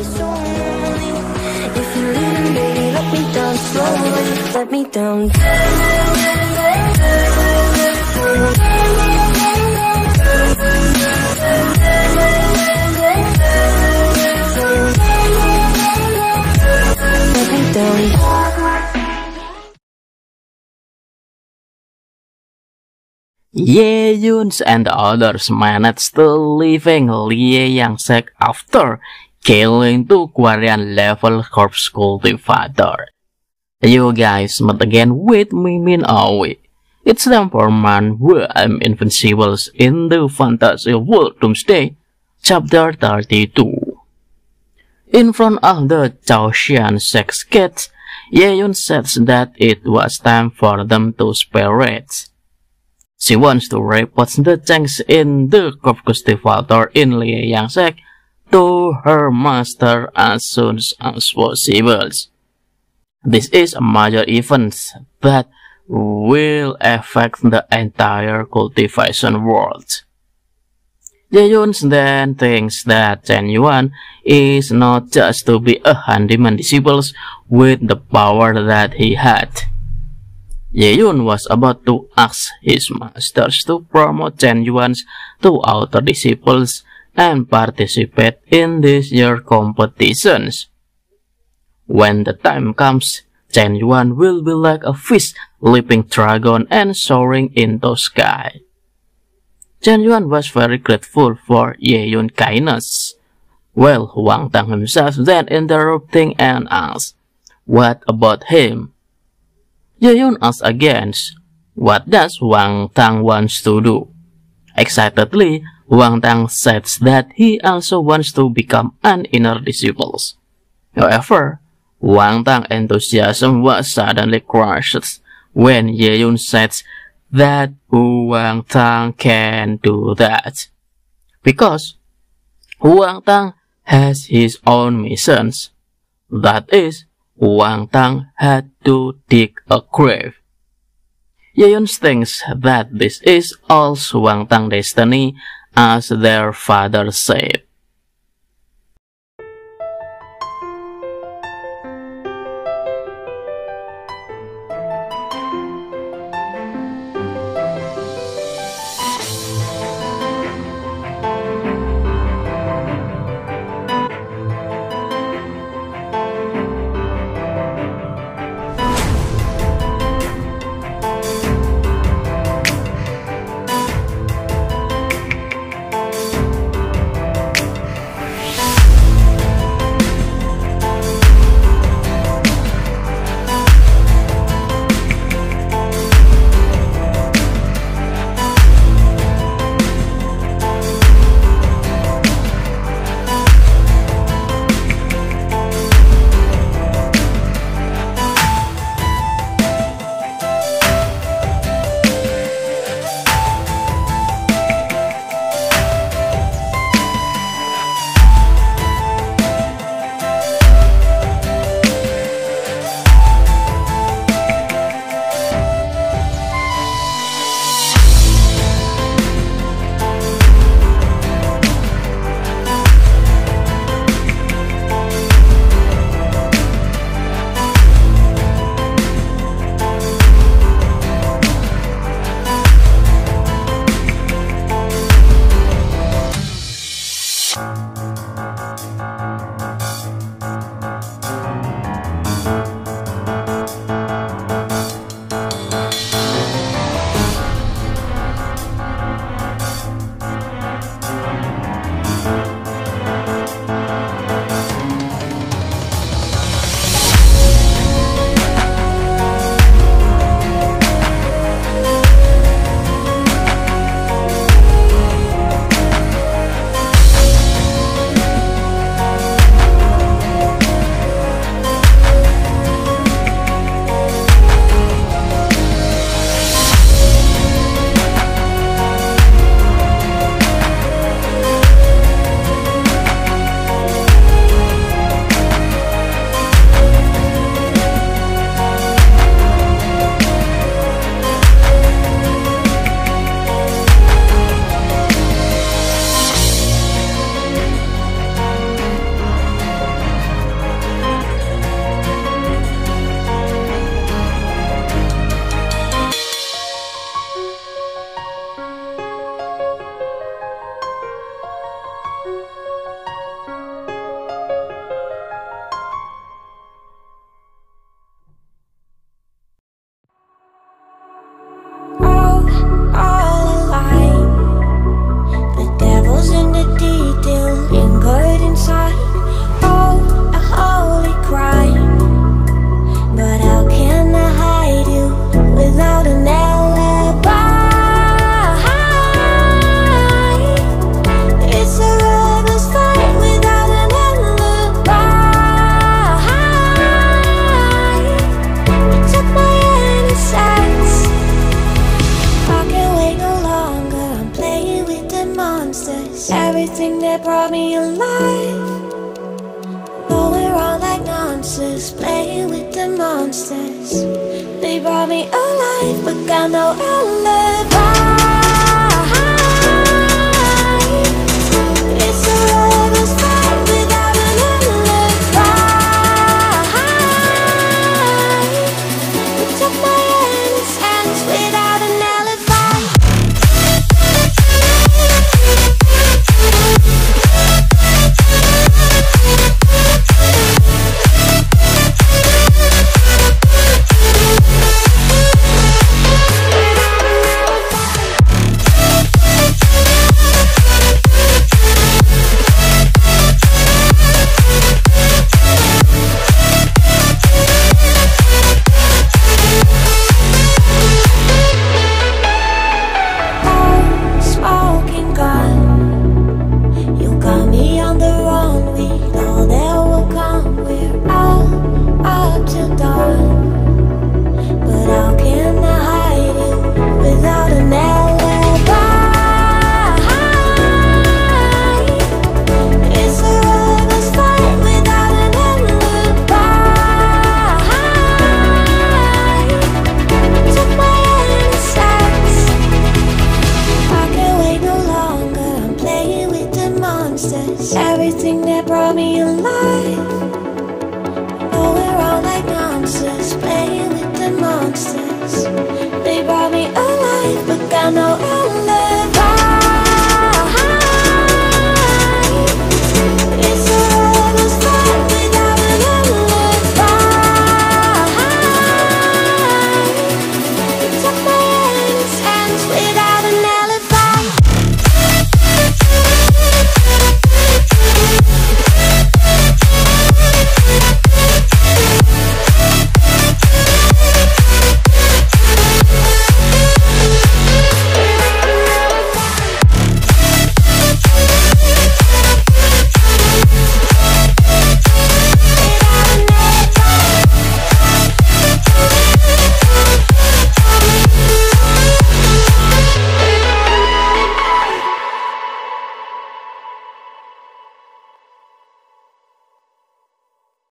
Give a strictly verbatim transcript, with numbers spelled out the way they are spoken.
Let me down. Ye Yun and others managed to leaving Li Yangsek after killing two quarian level corpse cultivator. You guys met again with me, Min Aoi. It's time for man where I'm Invincible in the Fantasy World Doomsday, Chapter thirty-two. In front of the Chaoxian sex kids, Ye Yun says that it was time for them to separate. She wants to report the tanks in the corpse cultivator in Li Yangsek to her master as soon as possible. This is a major event that will affect the entire cultivation world. Ye Yun then thinks that Chen Yuan is not just to be a handyman disciple with the power that he had. Ye Yun was about to ask his masters to promote Chen Yuan to outer disciples and participate in this year's competitions. When the time comes, Chen Yuan will be like a fish, leaping dragon and soaring into sky. Chen Yuan was very grateful for Ye Yun's kindness. Well, Wang Tang himself then interrupting and asked, "What about him?" Ye Yun asked again, "What does Wang Tang wants to do?" Excitedly, Wang Tang says that he also wants to become an inner disciple. However, Wang Tang's enthusiasm was suddenly crushed when Ye Yun said that Wang Tang can do that, because Wang Tang has his own missions. That is, Wang Tang had to dig a grave. Ye Yun thinks that this is also Wang Tang's destiny, as their father said. monsters. They brought me alive, but got no alibi. Everything that brought me alive. Oh, we're all like monsters, playing with the monsters. They brought me alive, but got no alibi.